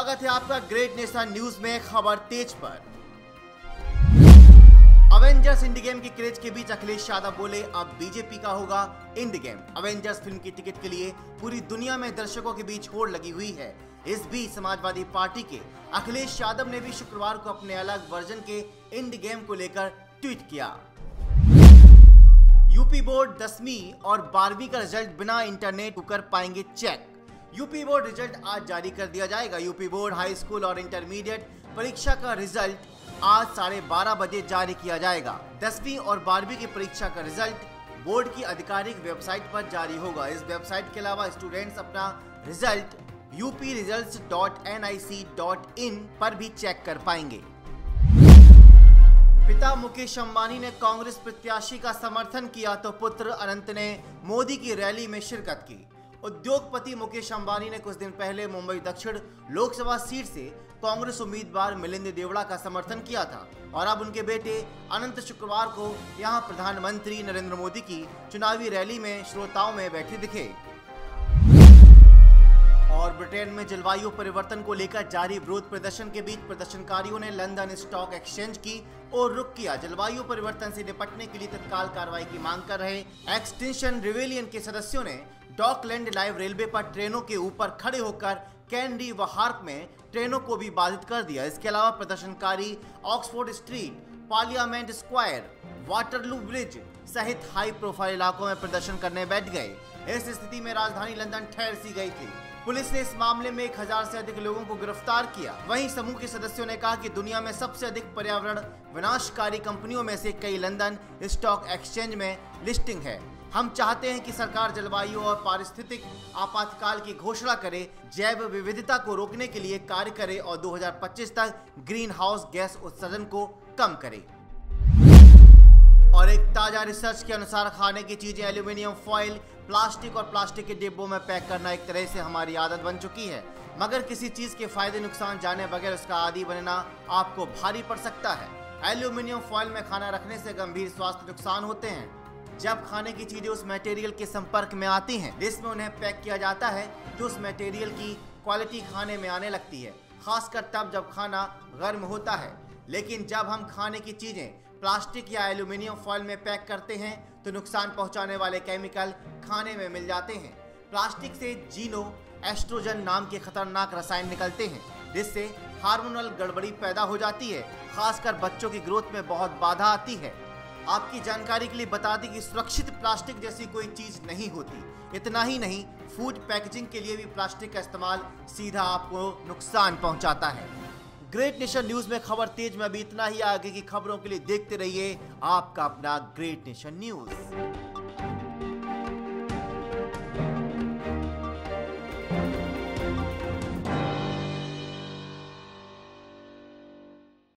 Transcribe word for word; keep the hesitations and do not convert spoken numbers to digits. स्वागत है आपका ग्रेट नेशन न्यूज़ में खबर तेज पर। अवेंजर्स इंड गेम की क्रेज के बीच अखिलेश यादव बोले, अब बीजेपी का होगा इंड गेम। अवेंजर्स फिल्म की टिकट के लिए पूरी दुनिया में दर्शकों के बीच होड़ लगी हुई है। इस बीच समाजवादी पार्टी के अखिलेश यादव ने भी शुक्रवार को अपने अलग वर्जन के इंड गेम को लेकर ट्वीट किया। यूपी बोर्ड दसवीं और बारहवीं का रिजल्ट बिना इंटरनेट कर पाएंगे चेक। यूपी बोर्ड रिजल्ट आज जारी कर दिया जाएगा। यूपी बोर्ड हाई स्कूल और इंटरमीडिएट परीक्षा का रिजल्ट आज साढ़े बारह बजे जारी किया जाएगा। दसवीं और बारहवीं की परीक्षा का रिजल्ट बोर्ड की आधिकारिक वेबसाइट पर जारी होगा। इस वेबसाइट के अलावा स्टूडेंट्स अपना result UP result dot N I C dot in पर भी चेक कर पाएंगे। पिता मुकेश अंबानी ने कांग्रेस प्रत्याशी का समर्थन किया तो पुत्र अनंत ने मोदी की रैली में शिरकत की। उद्योगपति मुकेश अंबानी ने कुछ दिन पहले मुंबई दक्षिण लोकसभा सीट से कांग्रेस उम्मीदवार मिलिंद देवड़ा का समर्थन किया था और अब उनके बेटे अनंत शुक्रवार को यहां प्रधानमंत्री नरेंद्र मोदी की चुनावी रैली में श्रोताओं में बैठे दिखे। और ब्रिटेन में जलवायु परिवर्तन को लेकर जारी विरोध प्रदर्शन के बीच प्रदर्शनकारियों ने लंदन स्टॉक एक्सचेंज की ओर रुख किया। जलवायु परिवर्तन से निपटने के लिए तत्काल कार्रवाई की मांग कर रहे एक्सटेंशन रिविलियन के सदस्यों ने डॉकलैंड लाइव रेलवे पर ट्रेनों के ऊपर खड़े होकर कैनरी व हार्प में ट्रेनों को भी बाधित कर दिया। इसके अलावा प्रदर्शनकारी Oxford street, parliament square, Waterloo bridge सहित हाई प्रोफाइल इलाकों में प्रदर्शन करने बैठ गए। इस स्थिति में राजधानी लंदन ठहर सी गई थी। पुलिस ने इस मामले में एक हजार से अधिक लोगों को गिरफ्तार किया। वहीं समूह के सदस्यों ने कहा कि दुनिया में सबसे अधिक पर्यावरण विनाशकारी कंपनियों में से कई लंदन स्टॉक एक्सचेंज में लिस्टिंग है। हम चाहते हैं कि सरकार जलवायु और पारिस्थितिक आपातकाल की घोषणा करे, जैव विविधता को रोकने के लिए कार्य करे और दो हजार पच्चीस तक ग्रीन हाउस गैस उत्सर्जन को कम करे। और एक ताजा रिसर्च के अनुसार खाने की चीजें एल्यूमिनियम फॉइल, प्लास्टिक और प्लास्टिक के डिब्बों में पैक करना एक तरह से हमारी आदत बन चुकी है, मगर किसी चीज के फायदे नुकसान जाने बगैर उसका आदी बनना आपको भारी पड़ सकता है। एल्यूमिनियम फॉइल में खाना रखने से गंभीर स्वास्थ्य नुकसान होते हैं। जब खाने की चीजें उस मटेरियल के संपर्क में आती हैं जिसमें उन्हें पैक किया जाता है तो उस मटेरियल की क्वालिटी खाने में आने लगती है, खासकर तब जब खाना गर्म होता है। लेकिन जब हम खाने की चीजें प्लास्टिक या एल्यूमिनियम फॉइल में पैक करते हैं तो नुकसान पहुंचाने वाले केमिकल खाने में मिल जाते हैं। प्लास्टिक से जीनो एस्ट्रोजन नाम के खतरनाक रसायन निकलते हैं जिससे हार्मोनल गड़बड़ी पैदा हो जाती है, खासकर बच्चों की ग्रोथ में बहुत बाधा आती है। आपकी जानकारी के लिए बता दें कि सुरक्षित प्लास्टिक जैसी कोई चीज़ नहीं होती। इतना ही नहीं, फूड पैकेजिंग के लिए भी प्लास्टिक का इस्तेमाल सीधा आपको नुकसान पहुँचाता है। ग्रेट नेशन न्यूज़ में खबर तेज में अभी इतना ही। आगे की खबरों के लिए देखते रहिए आपका अपना ग्रेट नेशन न्यूज़।